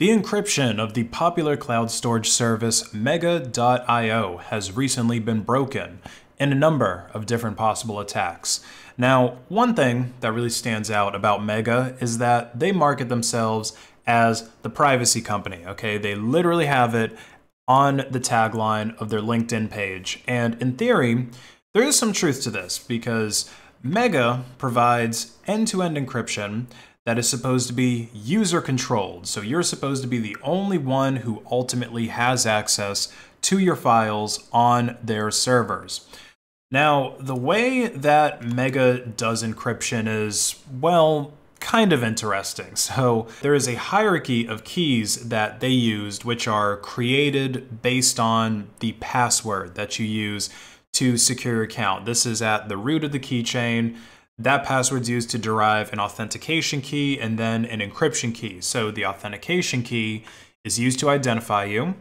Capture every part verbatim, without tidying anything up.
The encryption of the popular cloud storage service Mega dot i o has recently been broken in a number of different possible attacks. Now, one thing that really stands out about Mega is that they market themselves as the privacy company, okay? They literally have it on the tagline of their LinkedIn page. And in theory, there is some truth to this because Mega provides end-to-end encryption that is supposed to be user-controlled. So you're supposed to be the only one who ultimately has access to your files on their servers. Now, the way that Mega does encryption is, well, kind of interesting. So there is a hierarchy of keys that they used, which are created based on the password that you use to secure your account. This is at the root of the keychain. That password's used to derive an authentication key and then an encryption key. So the authentication key is used to identify you.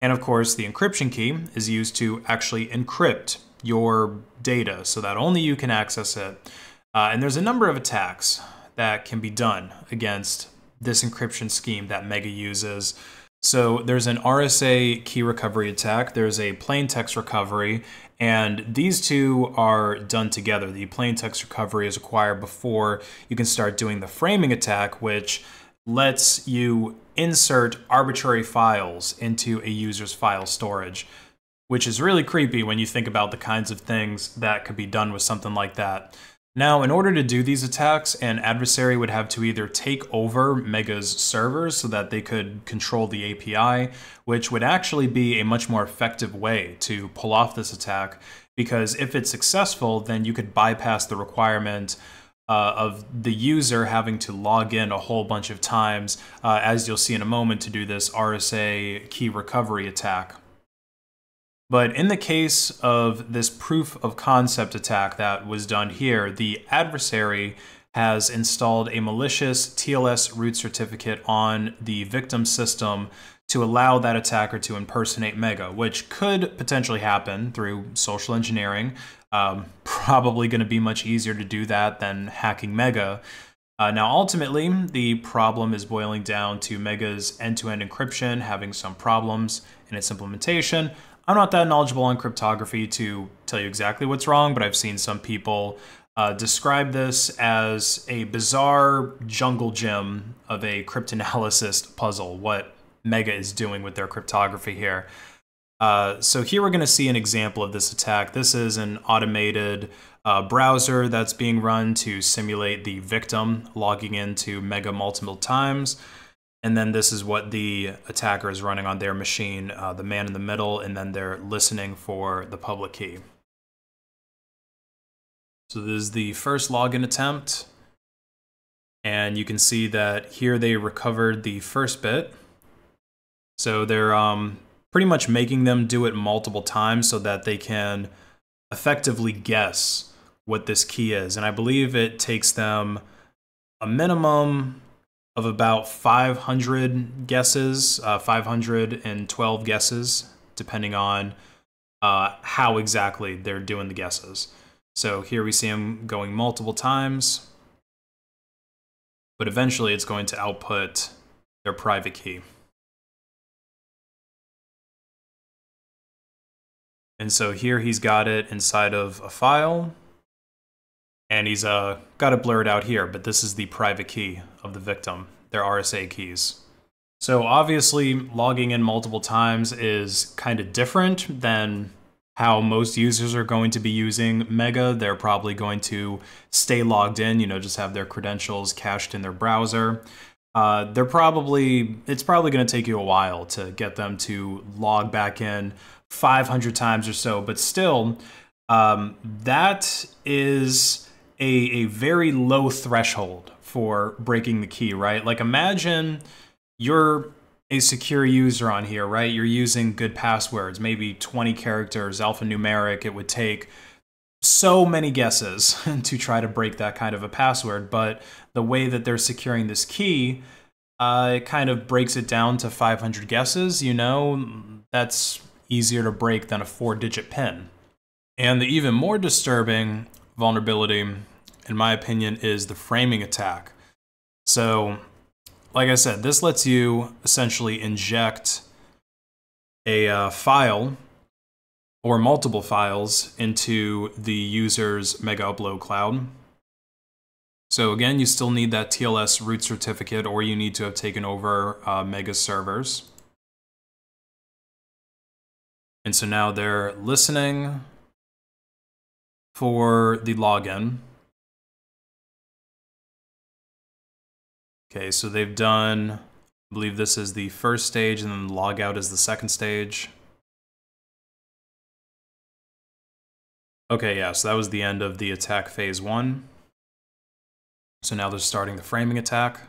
And of course, the encryption key is used to actually encrypt your data so that only you can access it. Uh, and there's a number of attacks that can be done against this encryption scheme that Mega uses. So there's an R S A key recovery attack, there's a plain text recovery, and these two are done together. The plain text recovery is required before you can start doing the framing attack, which lets you insert arbitrary files into a user's file storage, which is really creepy when you think about the kinds of things that could be done with something like that. Now, in order to do these attacks, an adversary would have to either take over Mega's servers so that they could control the A P I, which would actually be a much more effective way to pull off this attack, because if it's successful, then you could bypass the requirement uh, of the user having to log in a whole bunch of times, uh, as you'll see in a moment, to do this R S A key recovery attack. But in the case of this proof of concept attack that was done here, the adversary has installed a malicious T L S root certificate on the victim system to allow that attacker to impersonate Mega, which could potentially happen through social engineering. Um, probably going to be much easier to do that than hacking Mega. Uh, now, ultimately, the problem is boiling down to Mega's end-to-end encryption having some problems in its implementation. I'm not that knowledgeable on cryptography to tell you exactly what's wrong, but I've seen some people uh, describe this as a bizarre jungle gym of a cryptanalysis puzzle, what Mega is doing with their cryptography here. Uh, so here we're going to see an example of this attack. This is an automated uh, browser that's being run to simulate the victim logging into Mega multiple times. And then this is what the attacker is running on their machine, uh, the man in the middle, and then they're listening for the public key. So this is the first login attempt. And you can see that here they recovered the first bit. So they're um, pretty much making them do it multiple times so that they can effectively guess what this key is. And I believe it takes them a minimum of about five hundred guesses, uh, five hundred twelve guesses, depending on uh, how exactly they're doing the guesses. So here we see them going multiple times, but eventually it's going to output their private key. And so here he's got it inside of a file, and he's uh, got it blurred out here, but this is the private key of the victim, their R S A keys. So obviously logging in multiple times is kind of different than how most users are going to be using Mega. They're probably going to stay logged in, you know, just have their credentials cached in their browser. Uh, they're probably, it's probably going to take you a while to get them to log back in five hundred times or so, but still, um, that is A, a very low threshold for breaking the key, right? Like imagine you're a secure user on here, right? You're using good passwords, maybe twenty characters, alphanumeric. It would take so many guesses to try to break that kind of a password. But the way that they're securing this key, uh, it kind of breaks it down to five hundred guesses, you know? That's easier to break than a four-digit PIN. And the even more disturbing vulnerability, in my opinion, is the framing attack. So like I said, this lets you essentially inject a uh, file or multiple files into the user's Megaupload cloud. So again, you still need that T L S root certificate, or you need to have taken over uh, Mega servers. And so now they're listening for the login. Okay, so they've done, I believe this is the first stage, and then the logout is the second stage. Okay, yeah, so that was the end of the attack phase one. So now they're starting the framing attack.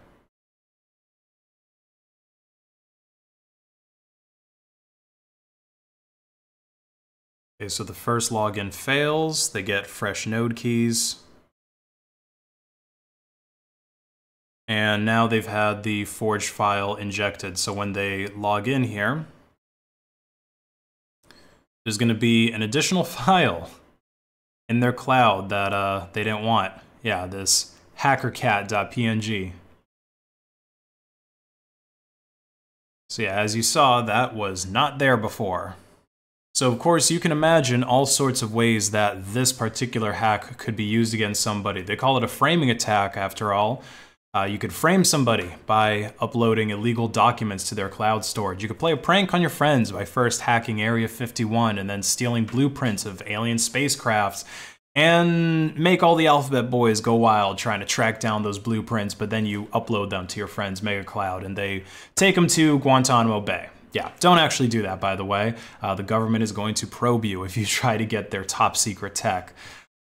Okay, so the first login fails, they get fresh node keys. And now they've had the forged file injected. So when they log in here, there's going to be an additional file in their cloud that uh, they didn't want. Yeah, this hackercat dot P N G. So yeah, as you saw, that was not there before. So of course, you can imagine all sorts of ways that this particular hack could be used against somebody. They call it a framing attack, after all. Uh, you could frame somebody by uploading illegal documents to their cloud storage. You could play a prank on your friends by first hacking Area fifty-one and then stealing blueprints of alien spacecrafts and make all the alphabet boys go wild trying to track down those blueprints, but then you upload them to your friend's Mega Cloud and they take them to Guantanamo Bay. Yeah, don't actually do that, by the way. Uh, the government is going to probe you if you try to get their top secret tech.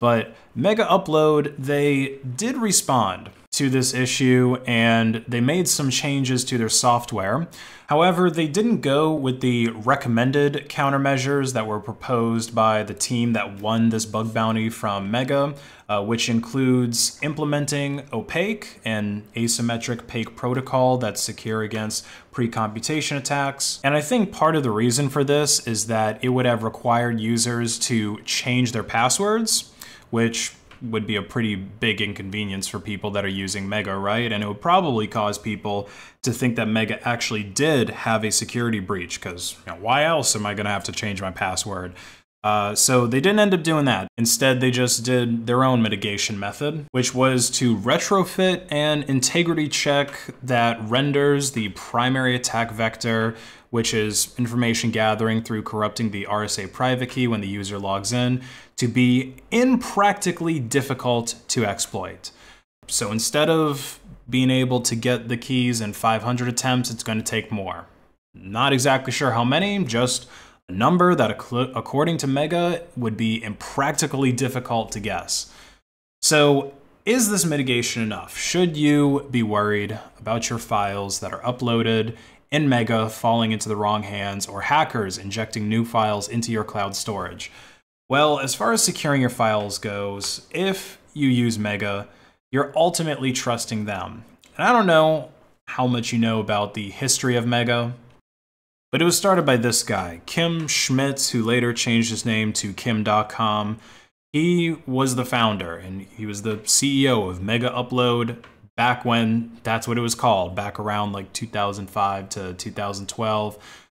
But Megaupload, they did respond to this issue and they made some changes to their software. However, they didn't go with the recommended countermeasures that were proposed by the team that won this bug bounty from Mega, uh, which includes implementing opaque and asymmetric PAKE protocol that's secure against pre-computation attacks. And I think part of the reason for this is that it would have required users to change their passwords, which would be a pretty big inconvenience for people that are using Mega, right? And it would probably cause people to think that Mega actually did have a security breach, because you know, why else am I gonna have to change my password? Uh, so they didn't end up doing that. Instead, they just did their own mitigation method, which was to retrofit an integrity check that renders the primary attack vector, which is information gathering through corrupting the R S A private key when the user logs in, to be impractically difficult to exploit. So instead of being able to get the keys in five hundred attempts, it's going to take more. Not exactly sure how many, just a number that, according to Mega, would be impractically difficult to guess. So is this mitigation enough? Should you be worried about your files that are uploaded in Mega falling into the wrong hands or hackers injecting new files into your cloud storage? Well, as far as securing your files goes, if you use Mega, you're ultimately trusting them. And I don't know how much you know about the history of Mega, but it was started by this guy, Kim Schmitz, who later changed his name to Kim dot com. He was the founder and he was the C E O of Megaupload back when that's what it was called, back around like two thousand five to two thousand twelve.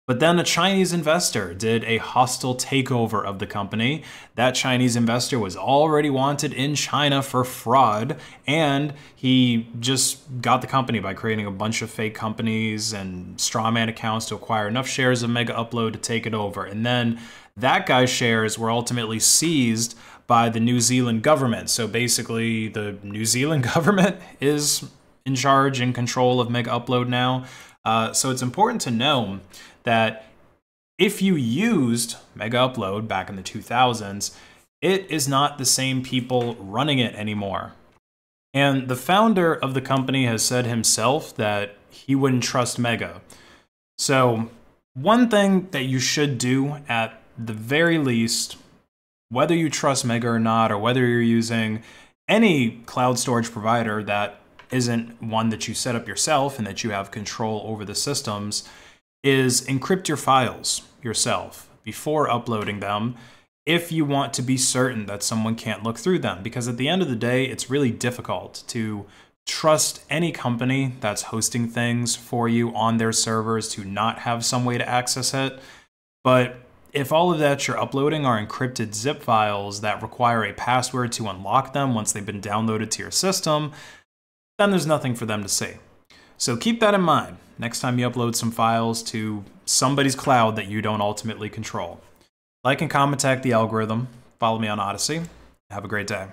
But then a Chinese investor did a hostile takeover of the company. That Chinese investor was already wanted in China for fraud, and he just got the company by creating a bunch of fake companies and straw man accounts to acquire enough shares of Megaupload to take it over. And then that guy's shares were ultimately seized by the New Zealand government. So basically the New Zealand government is in charge and control of Megaupload now. Uh, so it's important to know that if you used Megaupload back in the two thousands, it is not the same people running it anymore. And the founder of the company has said himself that he wouldn't trust Mega. So one thing that you should do at the very least, whether you trust Mega or not, or whether you're using any cloud storage provider that isn't one that you set up yourself and that you have control over the systems, is encrypt your files yourself before uploading them if you want to be certain that someone can't look through them. Because at the end of the day, it's really difficult to trust any company that's hosting things for you on their servers to not have some way to access it. But if all of that you're uploading are encrypted zip files that require a password to unlock them once they've been downloaded to your system, then there's nothing for them to see. So keep that in mind next time you upload some files to somebody's cloud that you don't ultimately control. Like and comment, tag the algorithm. Follow me on Odyssey. Have a great day.